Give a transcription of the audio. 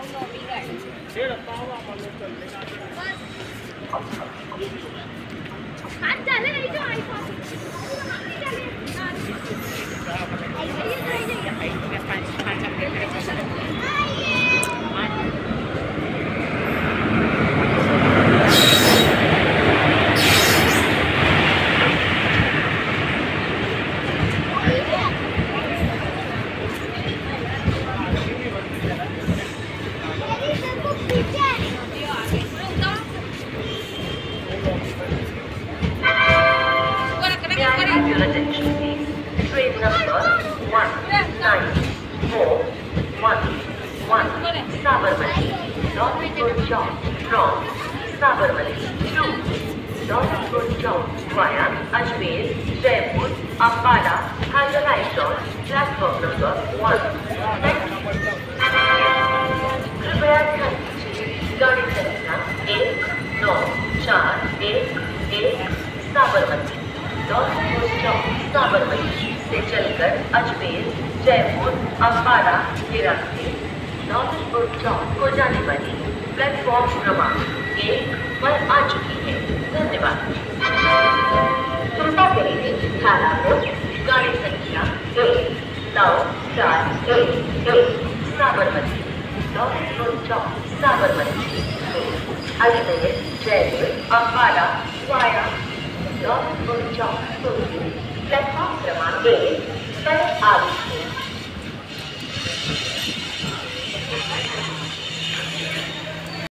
Sabarmati, Daulat Pur Chowk from Sabarmati to Daulat Pur Chowk via Ajmer, Jaipur, Agra, Haridwar, platform number 1. कृपया ध्यान दीजिए, गाड़ी संख्या 194111 Sabarmati Daulat Pur Chowk Sabarmati से चलकर अजमेर, जयपुर, अम्बाला के रास्ते दौलत पुर चौक को जाने वाली प्लेटफॉर्म क्रमांक 1 पर आ चुकी है। धन्यवाद। कृपया करेंगे थाना को गाड़ी संख्या 1941 Sabarmati Daulatpur Chowk Sabarmati Ajmer Jaipur Ambala via Daulatpur चौक प्लेटफॉर्म क्रमांक 1 पर आ